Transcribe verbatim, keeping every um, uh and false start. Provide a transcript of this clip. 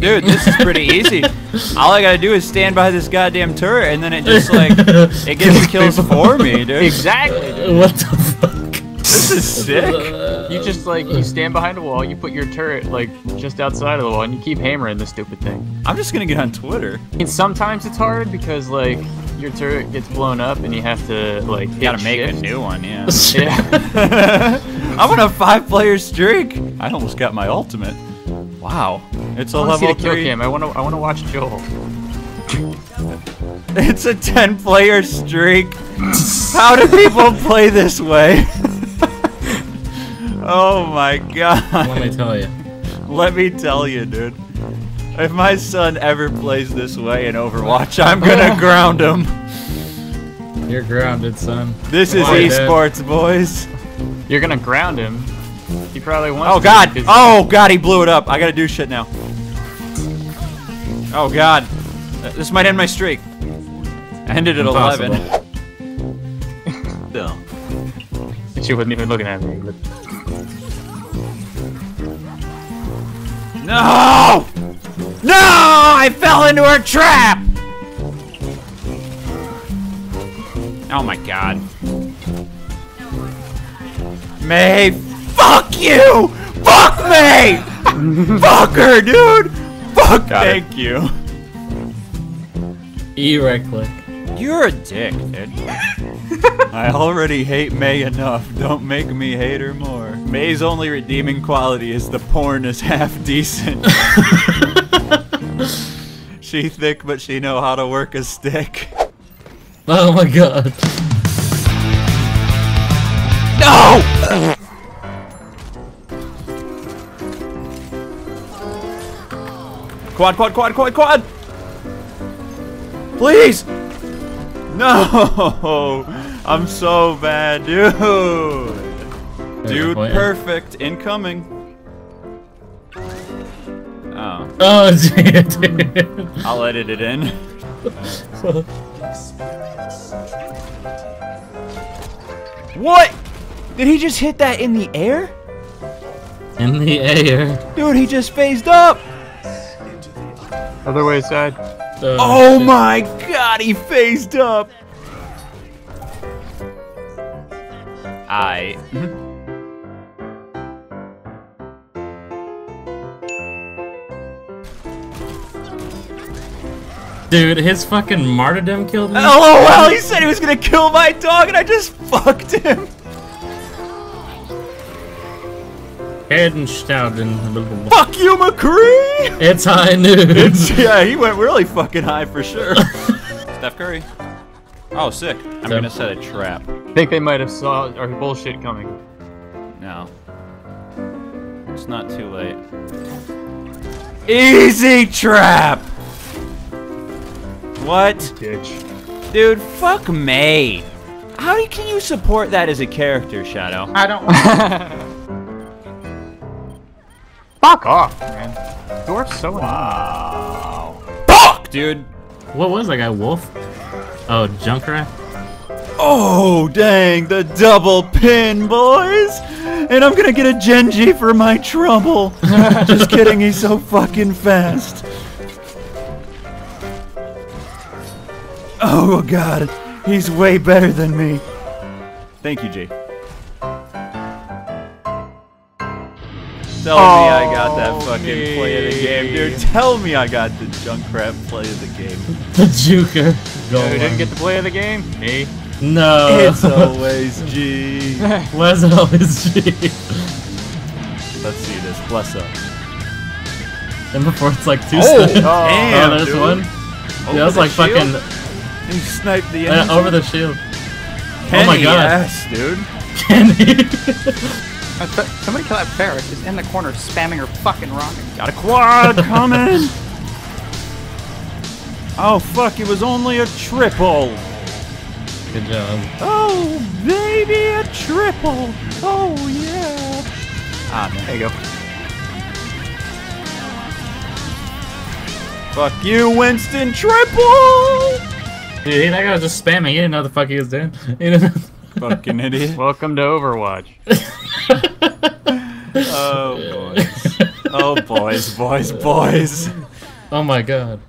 Dude, this is pretty easy. All I gotta do is stand by this goddamn turret, and then it just, like, it gets the kills for me, dude. Exactly, dude. What the fuck? This is sick. You just, like, you stand behind a wall, you put your turret, like, just outside of the wall, and you keep hammering this stupid thing. I'm just gonna get on Twitter. And sometimes it's hard because, like, your turret gets blown up and you have to, like, you gotta make shift. a new one, yeah. yeah. I'm on a five-player streak! I almost got my ultimate. Wow. It's a level three. Cam. I wanna I wanna watch Joel. It's a ten-player streak. How do people play this way? Oh my god. Let me tell you. Let me tell you, dude. If my son ever plays this way in Overwatch, I'm gonna ground him. You're grounded, son. This is esports, boys. You're gonna ground him. He probably wants to. Oh god! Oh god, he blew it up. I gotta do shit now. Oh god. This might end my streak. I ended at eleven. No. She wasn't even looking at me. No! No! I fell into her trap! Oh my god. Mei, fuck you! Fuck Mei! Fuck her, dude! Fuck Got Thank it. you. E right click. You're a dick, dude. I already hate Mei enough. Don't make me hate her more. Mei's only redeeming quality is the porn is half decent. She thick, but she know how to work a stick. Oh my god. No! Quad, quad, quad, quad, quad! Please! No! I'm so bad, dude! Dude, perfect. Incoming. Oh. Oh, dude. I'll edit it in. What? Did he just hit that in the air? In the air. Dude, he just phased up! Other way side. Uh, oh shit. My god, he phased up! I. Dude, his fucking martyrdom killed me. LOL, he said he was gonna kill my dog and I just fucked him! Hedenstauden. Fuck you, McCree! It's high noon. It's, yeah, he went really fucking high for sure. Steph Curry. Oh, sick. I'm so, gonna set a trap. I think they might have saw our bullshit coming. No. It's not too late. Easy trap! What? Ditch. Dude, fuck Mei. How can you support that as a character, Shadow? I don't... Fuck off, man. Dwarf's so wow. Fuck, dude. What was that guy? Wolf? Oh, Junkrat? Oh, dang. The double pin, boys. And I'm gonna get a Genji for my trouble. Just kidding. He's so fucking fast. Oh, God. He's way better than me. Thank you, G. Tell oh, me I got that fucking me. play of the game, dude. Tell me I got the Junkrat play of the game. The Juker. Who didn't get the play of the game? Me. No. It's always G. Where's always G? Let's see this. Bless up. And before it's like two oh, steps. Damn, oh, there's dude. one. Over yeah, that's like shield? fucking. He sniped the enemy. Uh, over the shield. Kenny, oh my god. Ass, dude. Kenny. Somebody kill that parrot. She's in the corner spamming her fucking rocket. Got a quad coming! Oh fuck, it was only a triple! Good job. Oh, baby, a triple! Oh yeah! Ah, there you go. Fuck you, Winston, triple! Dude, that guy was just spamming. He didn't know what the fuck he was doing. He didn't know. Fucking idiot. Welcome to Overwatch. Oh boys. Oh boys, boys, boys. Oh my god.